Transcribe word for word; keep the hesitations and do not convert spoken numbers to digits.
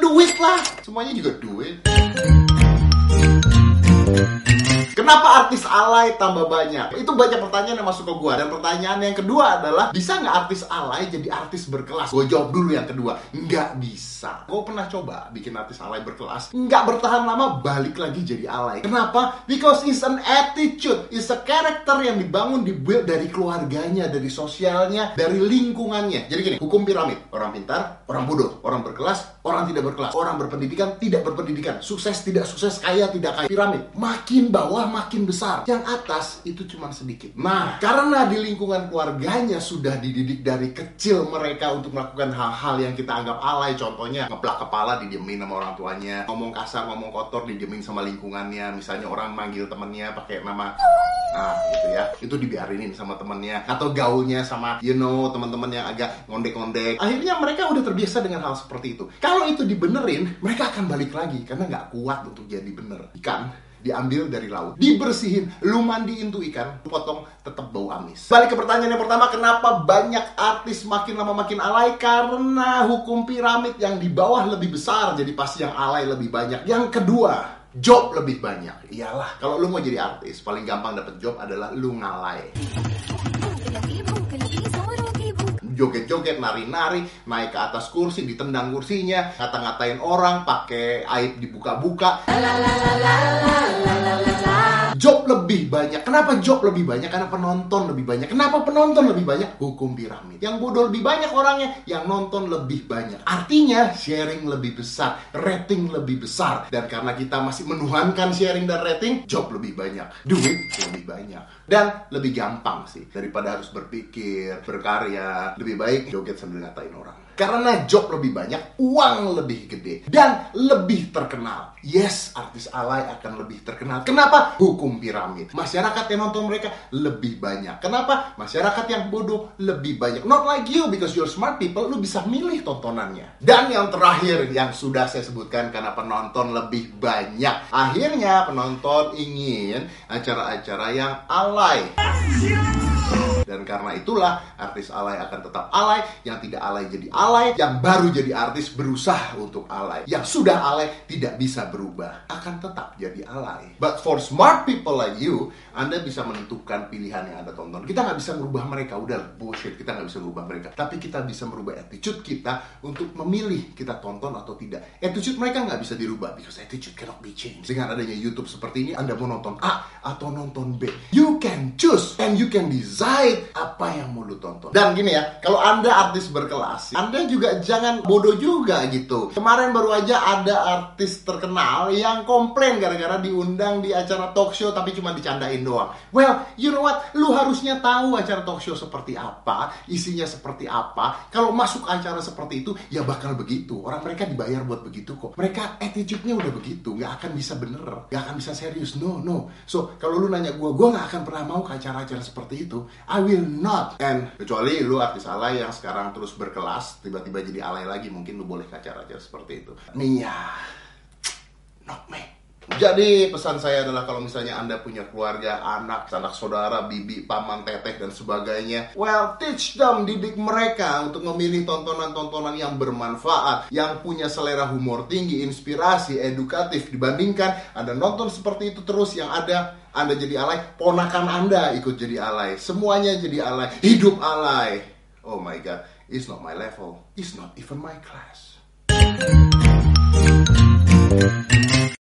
punya duit lah. Semuanya juga duit. Kenapa artis alay tambah banyak? Itu banyak pertanyaan yang masuk ke gua. Dan pertanyaan yang kedua adalah, bisa nggak artis alay jadi artis berkelas? Gua jawab dulu yang kedua, nggak bisa. Gua pernah coba bikin artis alay berkelas, nggak bertahan lama, balik lagi jadi alay. Kenapa? Because it's an attitude, it's a character yang dibangun, dibuild dari keluarganya, dari sosialnya, dari lingkungannya. Jadi gini, hukum piramid, orang pintar, orang bodoh, orang berkelas, orang tidak berkelas, orang berpendidikan, tidak berpendidikan, sukses, tidak sukses, kaya, tidak kaya. Piramid, makin bawah makin besar, yang atas itu cuma sedikit. Nah, karena di lingkungan keluarganya sudah dididik dari kecil mereka untuk melakukan hal-hal yang kita anggap alay, contohnya ngeplak kepala didiemin sama orang tuanya, ngomong kasar, ngomong kotor didiemin sama lingkungannya, misalnya orang manggil temennya pakai nama, nah gitu ya, itu dibiarinin sama temennya, atau gaulnya sama, you know, teman-teman yang agak ngondek-ngondek. Akhirnya mereka udah terbiasa dengan hal seperti itu. Kalau itu dibenerin, mereka akan balik lagi karena nggak kuat untuk jadi bener. Ikan diambil dari laut, dibersihin, lu mandiin tuh ikan, lu potong, tetap bau amis. Balik ke pertanyaan yang pertama, kenapa banyak artis makin lama makin alay? Karena hukum piramid, yang di bawah lebih besar, jadi pasti yang alay lebih banyak. Yang kedua, job lebih banyak. Iyalah, kalau lu mau jadi artis, paling gampang dapet job adalah lu ngalay. Joget-joget, nari-nari, naik ke atas kursi, ditendang kursinya, ngata-ngatain orang, pakai aib dibuka-buka. Job lebih banyak. Kenapa job lebih banyak? Karena penonton lebih banyak. Kenapa penonton lebih banyak? Hukum piramid. Yang bodoh lebih banyak orangnya, yang nonton lebih banyak. Artinya sharing lebih besar, rating lebih besar. Dan karena kita masih menuhankan sharing dan rating, job lebih banyak, duit lebih banyak, dan lebih gampang sih. Daripada harus berpikir, berkarya, lebih baik joget sambil ngatain orang. Karena job lebih banyak, uang lebih gede, dan lebih terkenal. Yes, artis alay akan lebih terkenal. Kenapa? Hukum piramid. Masyarakat yang nonton mereka lebih banyak. Kenapa? Masyarakat yang bodoh lebih banyak. Not like you, because you're smart people, lu bisa milih tontonannya. Dan yang terakhir, yang sudah saya sebutkan, karena penonton lebih banyak, akhirnya penonton ingin acara-acara yang alay. Dan karena itulah artis alay akan tetap alay, yang tidak alay jadi alay, yang baru jadi artis berusaha untuk alay, yang sudah alay tidak bisa berubah, akan tetap jadi alay. But for smart people like you, Anda bisa menentukan pilihan yang Anda tonton. Kita nggak bisa merubah mereka, udah bullshit, kita nggak bisa merubah mereka. Tapi kita bisa merubah attitude kita untuk memilih kita tonton atau tidak. Attitude mereka nggak bisa dirubah, because attitude cannot be changed. Dengan adanya YouTube seperti ini, Anda mau nonton A atau nonton B, you can choose and you can decide apa yang mau lu tonton. Dan gini ya, kalau Anda artis berkelas, Anda juga jangan bodoh juga gitu. Kemarin baru aja ada artis terkenal yang komplain gara-gara diundang di acara talk show tapi cuma dicandain doang. Well, you know what? Lu harusnya tahu acara talk show seperti apa, isinya seperti apa. Kalau masuk acara seperti itu, ya bakal begitu. Orang mereka dibayar buat begitu kok. Mereka attitude-nya udah begitu, nggak akan bisa bener, nggak akan bisa serius, no, no. So, kalau lu nanya gue, gue nggak akan pernah mau ke acara-acara seperti itu. I will not. And kecuali lu artis alay yang sekarang terus berkelas, tiba-tiba jadi alay lagi, mungkin lu boleh kacar-kacar seperti itu. Mia, not me. Jadi pesan saya adalah, kalau misalnya Anda punya keluarga, anak, sanak saudara, bibi, paman, teteh, dan sebagainya, well, teach them, didik mereka untuk memilih tontonan-tontonan yang bermanfaat, yang punya selera humor tinggi, inspirasi, edukatif. Dibandingkan Anda nonton seperti itu terus, yang ada Anda jadi alay, ponakan Anda ikut jadi alay, semuanya jadi alay, hidup alay. Oh my God, it's not my level, it's not even my class.